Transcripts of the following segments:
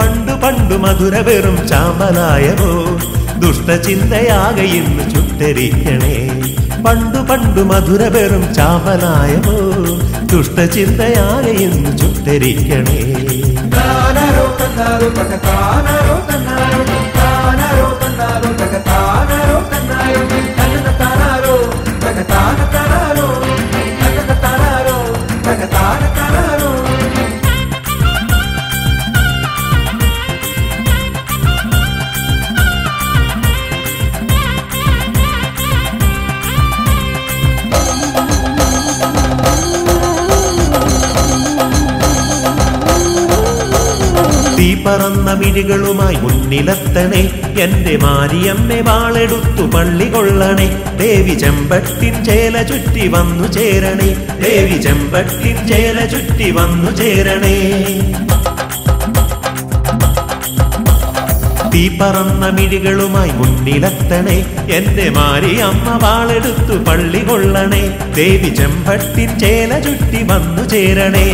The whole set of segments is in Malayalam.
പണ്ടു പണ്ടു മധുരവെറും ചാമ്പലായവോ ദുഷ്ടചിന്തയാകെ ഇന്നു ചുട്ടരിക്കണേ. പണ്ടു പണ്ടു മധുരവെറും ചാമ്പലായവോ ദുഷ്ടചിന്തയാകെ ഇന്നു ചുട്ടരിക്കണേ. പറന്ന മിഴികളുമായി മുന്നിലെത്തണേ എന്റെ മാരിയമ്മേ, വാളെടുത്തു പള്ളി കൊള്ളണേ. ദേവി ചെമ്പട്ടിൻ ചേല ചുറ്റി വന്നു ചേരണേ, ദേവി ചെമ്പട്ടിൻ ചേല ചുറ്റി വന്നു ചേരണേ. തീ പറന്ന മിഴികളുമായി മുന്നിലെത്തണേ എന്റെ മാരിയമ്മ, വാളെടുത്തു പള്ളി കൊള്ളണേ. ദേവി ചെമ്പട്ടിൻ ചേല ചുറ്റി വന്നു ചേരണേ.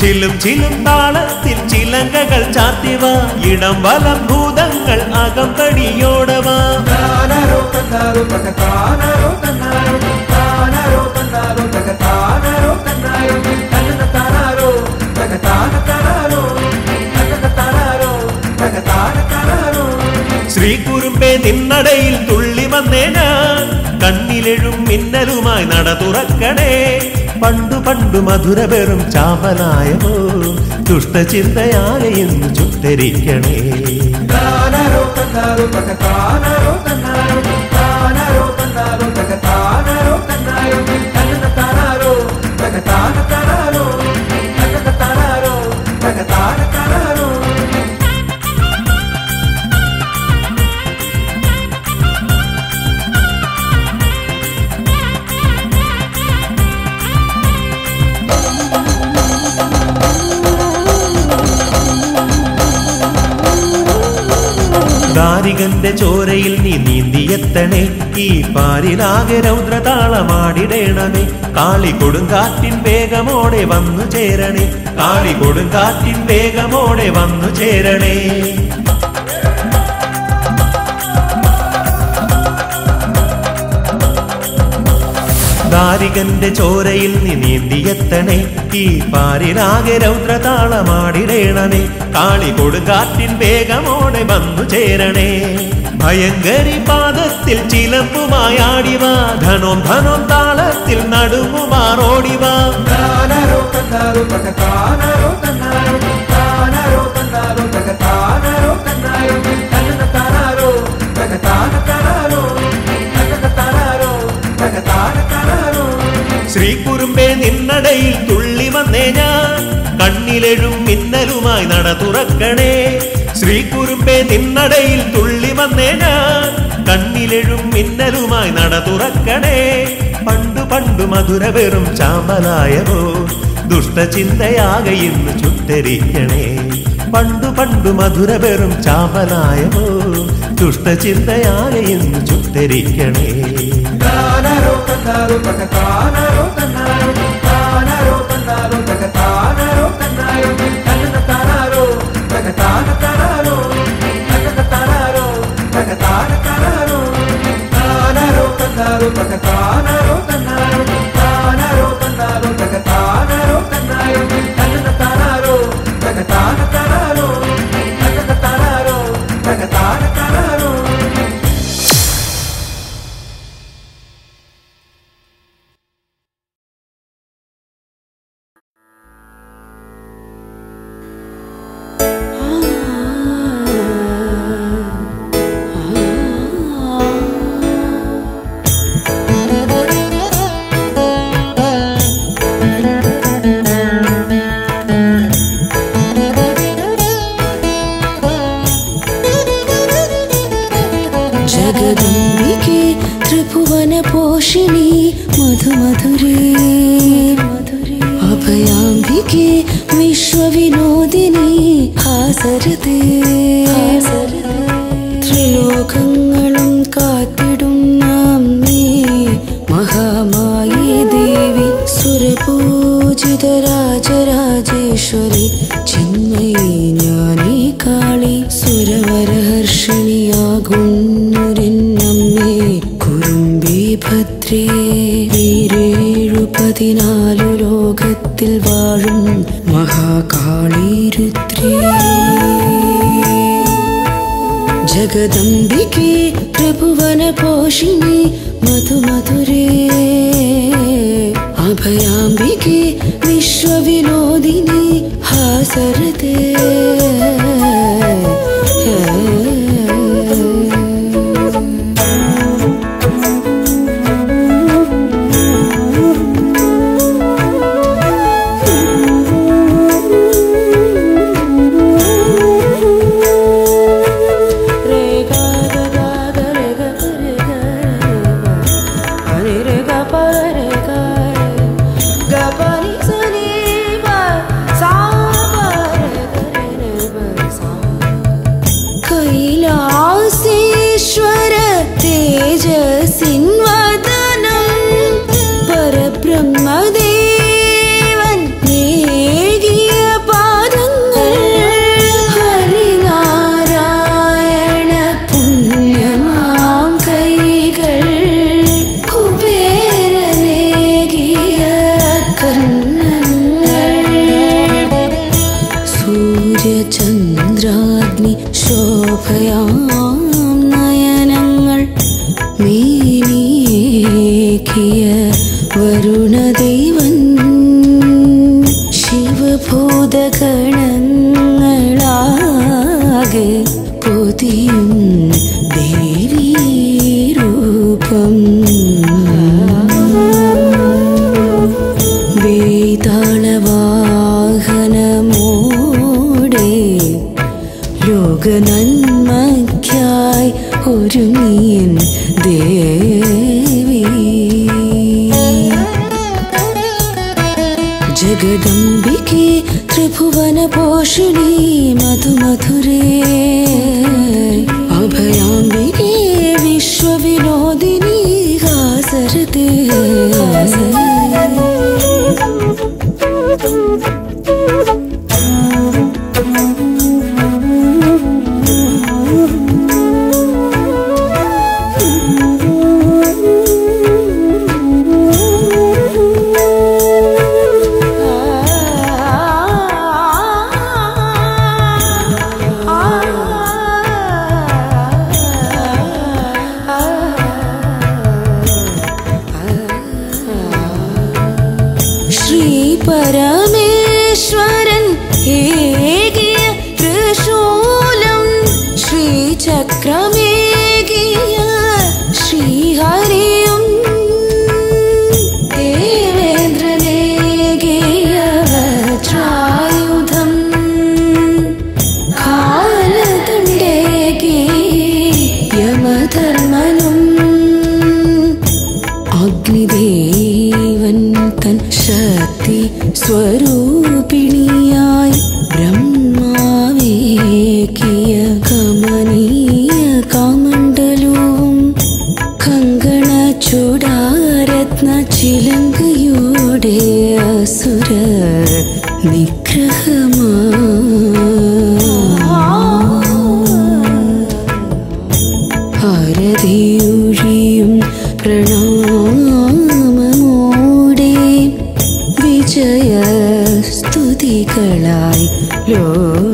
ചിലും ചിലും താളത്തിൽ ചിലങ്കകൾ ചാർത്തിവ, ഇടം വലം ഭൂതങ്ങൾ അകമ്പടിയോടവ. ശ്രീ കുറുമ്പേ നിന്നടയിൽ തുള്ളി വന്നേനാ, കണ്ണിലെഴും മിന്നലുമായി നട തുറക്കണേ. പണ്ടു പണ്ടു മധുരവെറും ചാമ്പലായമോ ദുഷ്ടചിന്തയാകെ ഇന്നു ചുട്ടരിക്കണേ. ന്റെ ചോരയിൽ നീ നീന്തിയെത്തണേ, ഈ പാരിലാകെ രൗദ്രതാളമാടിടേണമേ. കാളി കൊടുങ്കാറ്റിൻ വേഗമോടെ വന്നു ചേരണേ, കാളി കൊടുങ്കാറ്റിൻ വേഗമോടെ വന്നു ചേരണേ. ദാരികന്റെ ചോരയിൽ നീ നീന്തിയെത്തണേ, ഈ പാരിലാകെ രൗദ്രതാളമാടിടേണമേ. കാളി കൊടുങ്കാറ്റിൻ വേഗമോടെ വന്നു ചേരണേ. ഭയങ്കരി പാദത്തിൽ ചിലമ്പുമായാടിവ, ധനോം ധനോം താളത്തിൽ നടുങ്ങുമാറോടിവ. ശ്രീ കുറുമ്പേ നിന്നടയിൽ തുള്ളി വന്നേ ഞാൻ, കണ്ണിലെഴും മിന്നലുമായി നട തുറക്കണേ. ശ്രീ കുറുമ്പേ നിന്നടയിൽ തുള്ളി വന്നേ ഞാൻ, കണ്ണിലെഴും മിന്നലുമായി നട തുറക്കണേ. പണ്ടു പണ്ടു മധുരവെറും ചാമ്പലായവോ ദുഷ്ടചിന്തയാകെ ഇന്നു ചുട്ടരിക്കണേ. പണ്ടു പണ്ടു മധുരവെറും ചാമ്പലായവോ ദുഷ്ടചിന്തയാകെ ഇന്നു ചുട്ടരിക്കണേ. പൂജിത രാജരാജേശ്വരി ചിന്മയി ജ്ഞാനിക भद्रे वीरेरु पदिनालु लोकत्तिल वाळुम महाकाली रुद्रे जगदंबिके प्रभुवन पोषिणि मधुमधुरे अभयांबिके विश्वविनोदिनि हासरते जगदंबिके त्रिभुवन पोषिणी मधुमधुरे अभयांबिके विश्वविनोदिनी हासरते जगदंबिके त्रिभुवन पोषिणी मधुमधुरे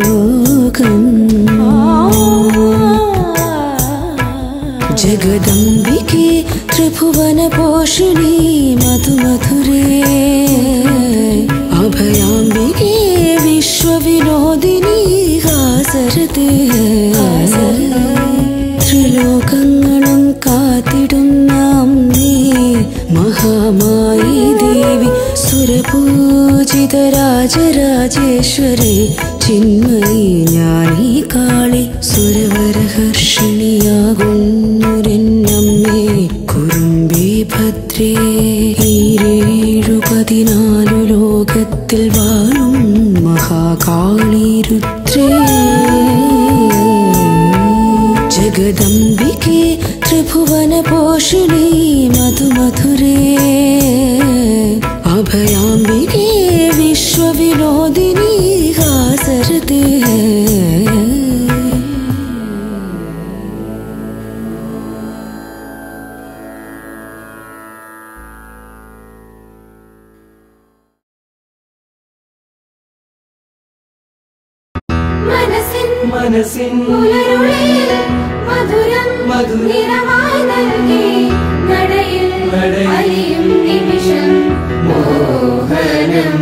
अभयांबिके विश्वविनोदिनी हासरते त्रिलोकങ്ങളും കാത്തിടുന്ന അമ്മേ മഹാമായി ദേവി സുരപൂജിത രാജരാജേശ്വരി ചിന്മയി ജ്ഞാനി കാളി സുരവരഹർഷിണിയാകുന്നുരന്നമ്മേ കുറുമ്പേ ഭദ്രേ ഈരേഴു പതിനാലു ലോകത്തിൽ വാഴും മഹാകാളി രുദ്രേ ജഗദംബികേ त्रिभुवन पोषिणी मधुमधुरे अभयांबिके विश्वविनोदिनी हासरते മനസ്സിൻ പുലരുളയിൽ മധുരം മധുരമായി നൽകി നടയിൽ അലിയും നിമിഷം മോഹനം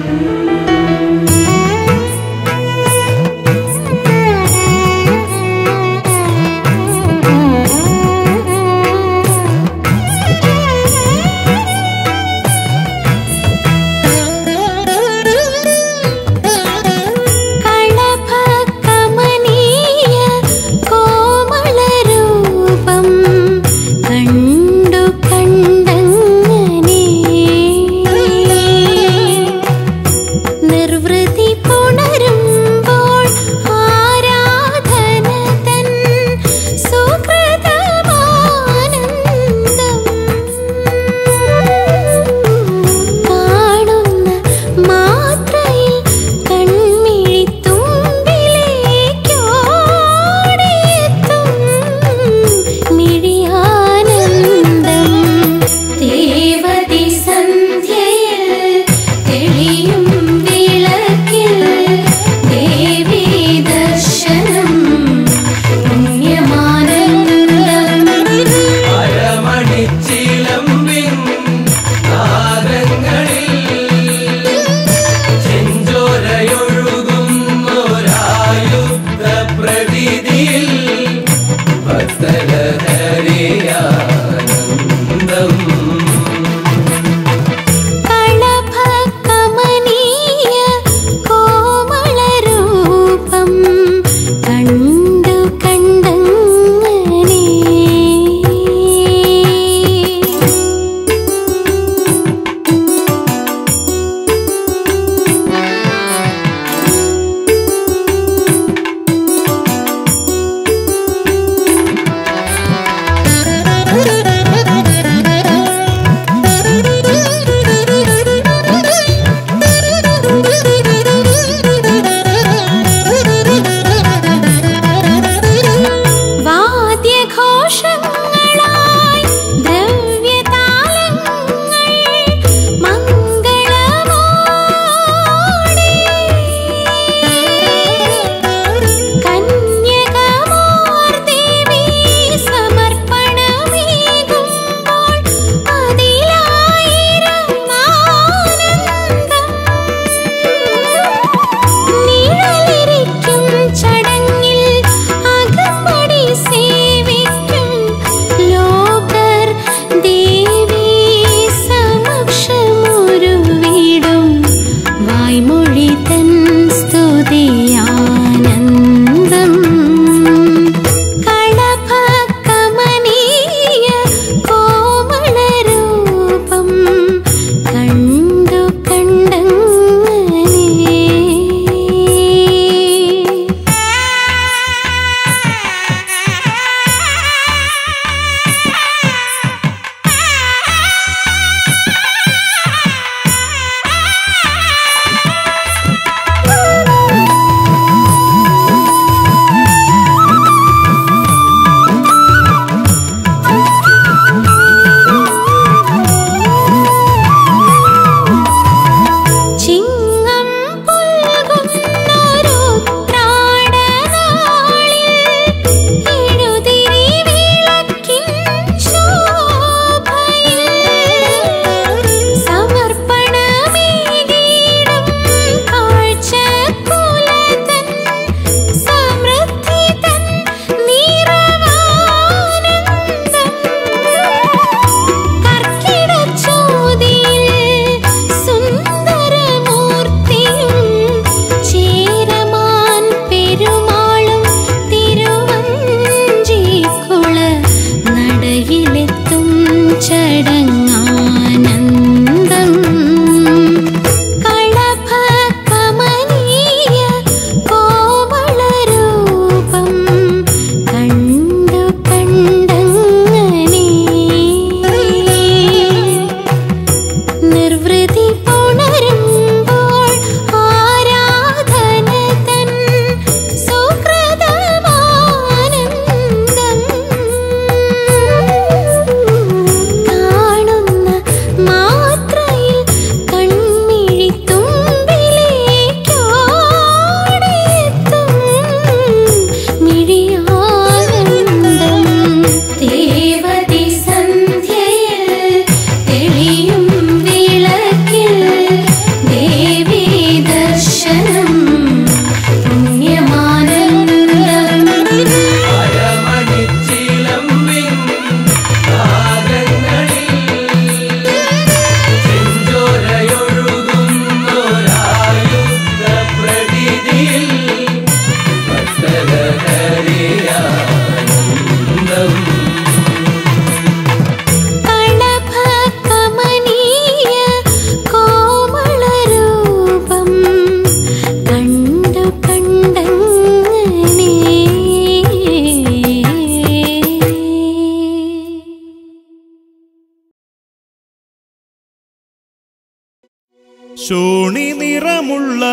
ശോണി നിറമുള്ള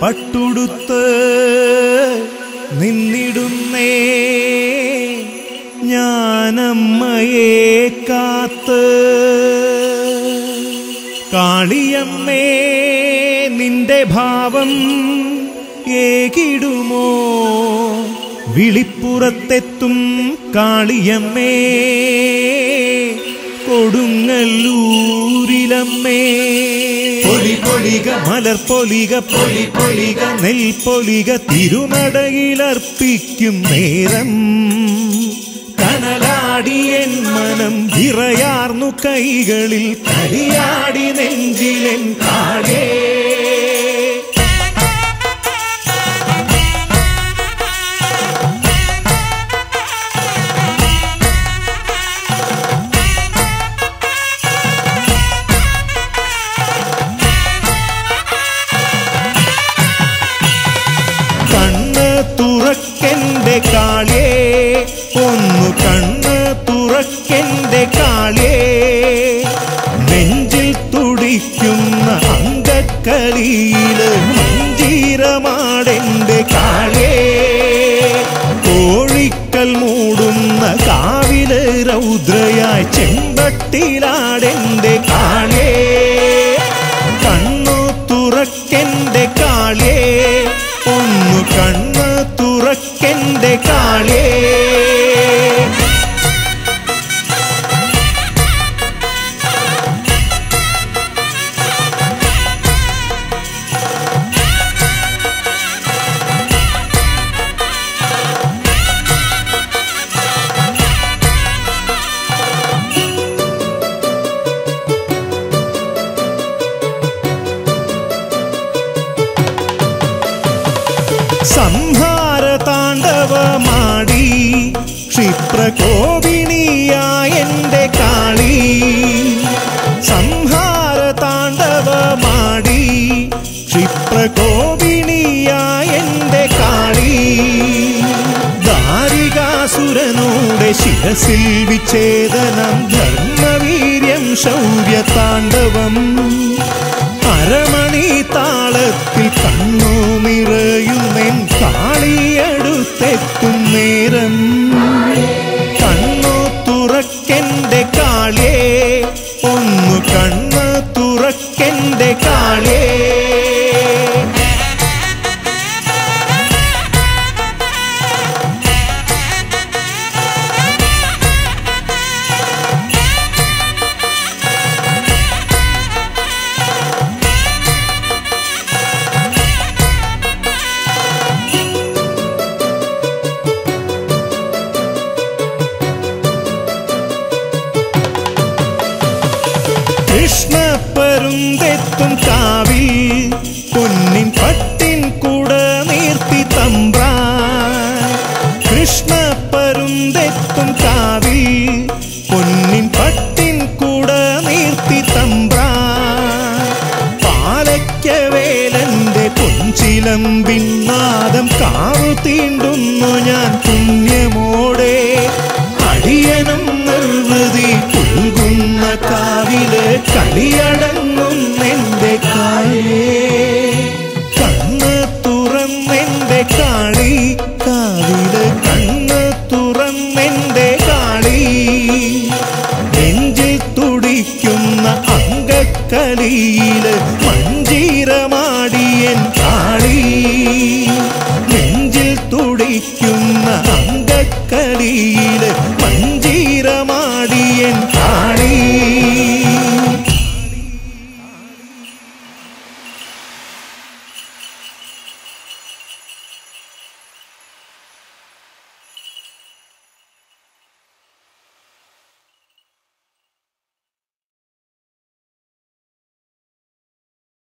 പട്ടുടുത്ത് നിന്നിടുന്നേ ഞാനമ്മയെ കാത്ത്. കാളിയമ്മേ നിന്റെ ഭാവം ഏകിടുമോ വിളിപ്പുറത്തെത്തും കാളിയമ്മേ കൊടുങ്ങല്ലൂരിലമ്മേ. മലർപ്പൊലിക പൊലിപൊലിക നെൽപ്പൊലിക തിരുനടയിലർപ്പിക്കും നേരം കനലാടിയൻ മനം വിറയാർന്നു കൈകളിൽ കരിയാടി നെഞ്ചിലൻ കാടേ. ചെമ്പട്ടിലാടെന്റെ കാളേ കണ്ണു തുറക്കെന്റെ കാളേ ഒന്നു കണ്ണു തുറക്കെന്റെ കാളേ. ക്ഷിപ്രകോപിണിയായെന്റെ കാളി സംഹാര താണ്ഡവമാടി ക്ഷിപ്രകോപിണിയായെന്റെ കാളി ദാരികാസുരനോടെ ശിരസിൽ വിച്ഛേദനം ധർമ്മവീര്യം ശൗര്യ താണ്ഡവം അരമണി താളത്തിൽ കണ്ണു നിറയുന്നേ കാളിയടുത്തെത്തും നേരം തുറക്കെന്റെ കാളേ ഒന്നു കണ്ണ് തുറക്കെന്റെ കാളേ. കൃഷ്ണപ്പരുന്തെത്തും കാവിൽ പൊന്നിൻ പട്ടിൻ കൂട നീർത്തി തമ്പ്രാ. കൃഷ്ണപ്പരുന്തെത്തും കാവിൽ പൊന്നിൻ പട്ടിൻ കൂട നീർത്തി തമ്പ്രാ. പാലയ്ക്കവേലന്റെ പൊൻചിലമ്പിൻ നാദം കാവു തീണ്ടുന്നു ഞാൻ പുണ്യമോടെ അടിയനും നിർവൃതി കാവിലെ കളിയടങ്ങുന്ന